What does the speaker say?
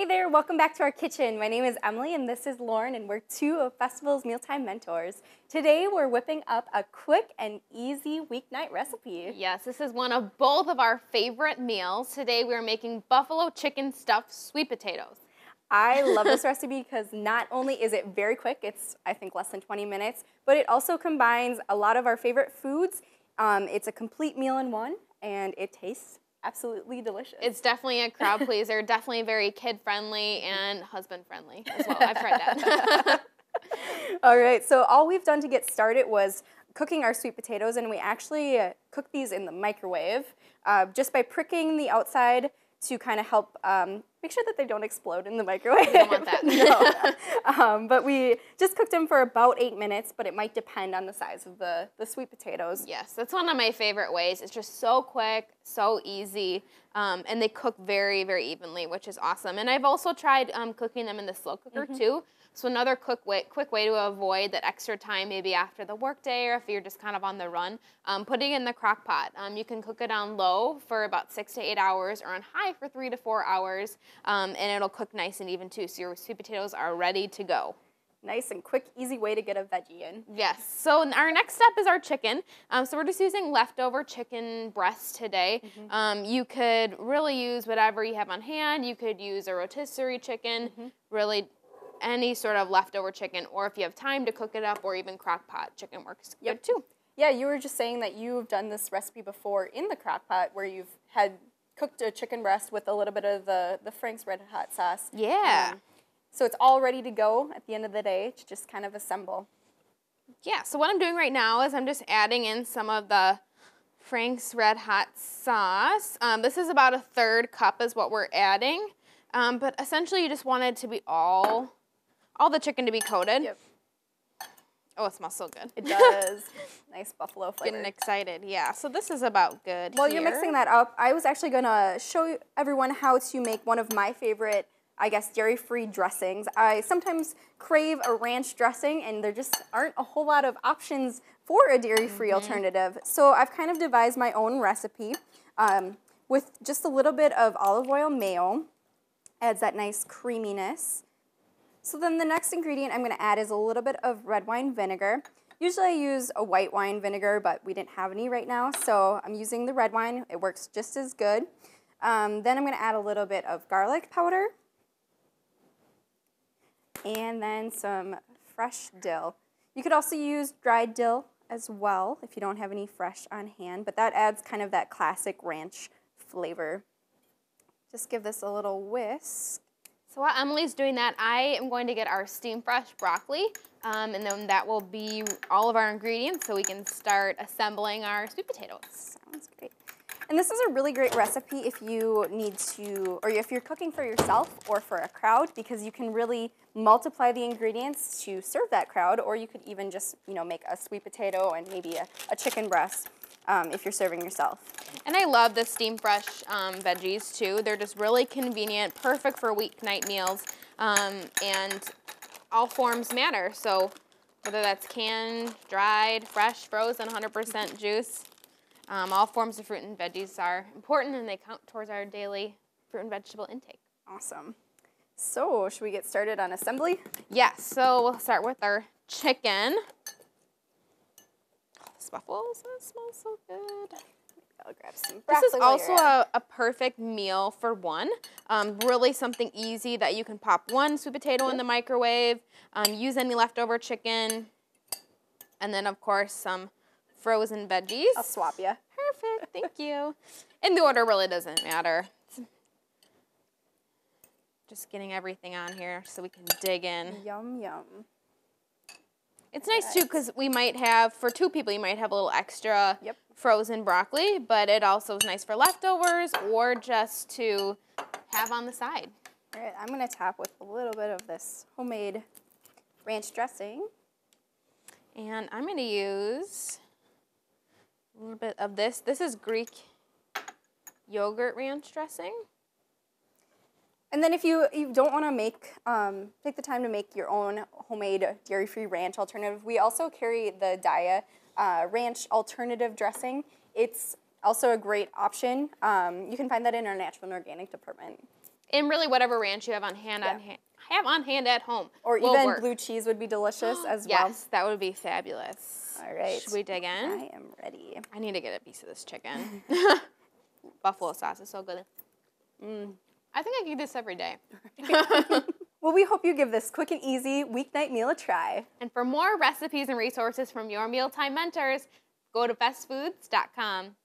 Hey there, welcome back to our kitchen. My name is Emily and this is Lauren and we're two of Festival's Mealtime Mentors. Today we're whipping up a quick and easy weeknight recipe. Yes, this is one of both of our favorite meals. Today we're making buffalo chicken stuffed sweet potatoes. I love this recipe because not only is it very quick, it's I think less than 20 minutes, but it also combines a lot of our favorite foods. It's a complete meal in one and it tastes absolutely delicious. It's definitely a crowd pleaser, definitely very kid-friendly and husband-friendly as well. I've tried that. All right, so all we've done to get started was cooking our sweet potatoes, and we actually cook these in the microwave just by pricking the outside to kind of help make sure that they don't explode in the microwave. You don't want that. No. But we just cooked them for about 8 minutes, but it might depend on the size of the sweet potatoes. Yes, that's one of my favorite ways. It's just so quick, so easy, and they cook very, very evenly, which is awesome. And I've also tried cooking them in the slow cooker too. So another quick way to avoid that extra time, maybe after the workday or if you're just kind of on the run, putting it in the crock pot. You can cook it on low for about 6 to 8 hours or on high for 3 to 4 hours, and it'll cook nice and even too. So your sweet potatoes are ready to go. Nice and quick, easy way to get a veggie in. Yes, so our next step is our chicken. So we're just using leftover chicken breasts today. You could really use whatever you have on hand. You could use a rotisserie chicken, really any sort of leftover chicken, or if you have time to cook it up, or even crock pot chicken works good too. Yeah, you were just saying that you've done this recipe before in the crock pot where you've had cooked a chicken breast with a little bit of the Frank's Red Hot Sauce. Yeah. So it's all ready to go at the end of the day to just kind of assemble. Yeah, so what I'm doing right now is I'm just adding in some of the Frank's Red Hot Sauce. This is about 1/3 cup is what we're adding. But essentially you just want it to be all the chicken to be coated. Yep. Oh, it smells so good. It does. Nice buffalo flavor. Getting excited, yeah. So this is about good. Well, you're mixing that up. I was actually gonna show everyone how to make one of my favorite, I guess, dairy-free dressings. I sometimes crave a ranch dressing and there just aren't a whole lot of options for a dairy-free alternative. So I've kind of devised my own recipe with just a little bit of olive oil mayo. Adds that nice creaminess. So then the next ingredient I'm gonna add is a little bit of red wine vinegar. Usually I use a white wine vinegar, but we didn't have any right now, so I'm using the red wine. It works just as good. Then I'm gonna add a little bit of garlic powder and then some fresh dill. You could also use dried dill as well if you don't have any fresh on hand, but that adds kind of that classic ranch flavor. Just give this a little whisk. So while Emily's doing that, I am going to get our steam fresh broccoli, and then that will be all of our ingredients so we can start assembling our sweet potatoes. Sounds great. And this is a really great recipe if you need to, or if you're cooking for yourself or for a crowd, because you can really multiply the ingredients to serve that crowd, or you could even just, you know, make a sweet potato and maybe a chicken breast. If you're serving yourself. And I love the steam fresh veggies too. They're just really convenient, perfect for weeknight meals, and all forms matter. So whether that's canned, dried, fresh, frozen, 100% juice, all forms of fruit and veggies are important and they count towards our daily fruit and vegetable intake. Awesome. So should we get started on assembly? Yes, so we'll start with our chicken. Buffalo sauce smells so good. I'll grab some broccoli. This is also a perfect meal for one. Really something easy that you can pop one sweet potato in the microwave, use any leftover chicken, and then of course some frozen veggies. I'll swap you. Perfect, thank you. And the order really doesn't matter. Just getting everything on here so we can dig in. Yum, yum. It's nice too because we might have, for two people, you might have a little extra frozen broccoli, but it also is nice for leftovers or just to have on the side. All right, I'm gonna top with a little bit of this homemade ranch dressing. And I'm gonna use a little bit of this. This is Greek yogurt ranch dressing. And then if you don't want to make, take the time to make your own homemade dairy-free ranch alternative, we also carry the Daya ranch alternative dressing. It's also a great option. You can find that in our natural and organic department. and really whatever ranch you have on hand, at home. Or even blue cheese would be delicious as well. Yes, that would be fabulous. All right. Should we dig in? I am ready. I need to get a piece of this chicken. Buffalo sauce is so good. Mm. I think I could eat this every day. Well, we hope you give this quick and easy weeknight meal a try. And for more recipes and resources from your mealtime mentors, go to bestfoods.com.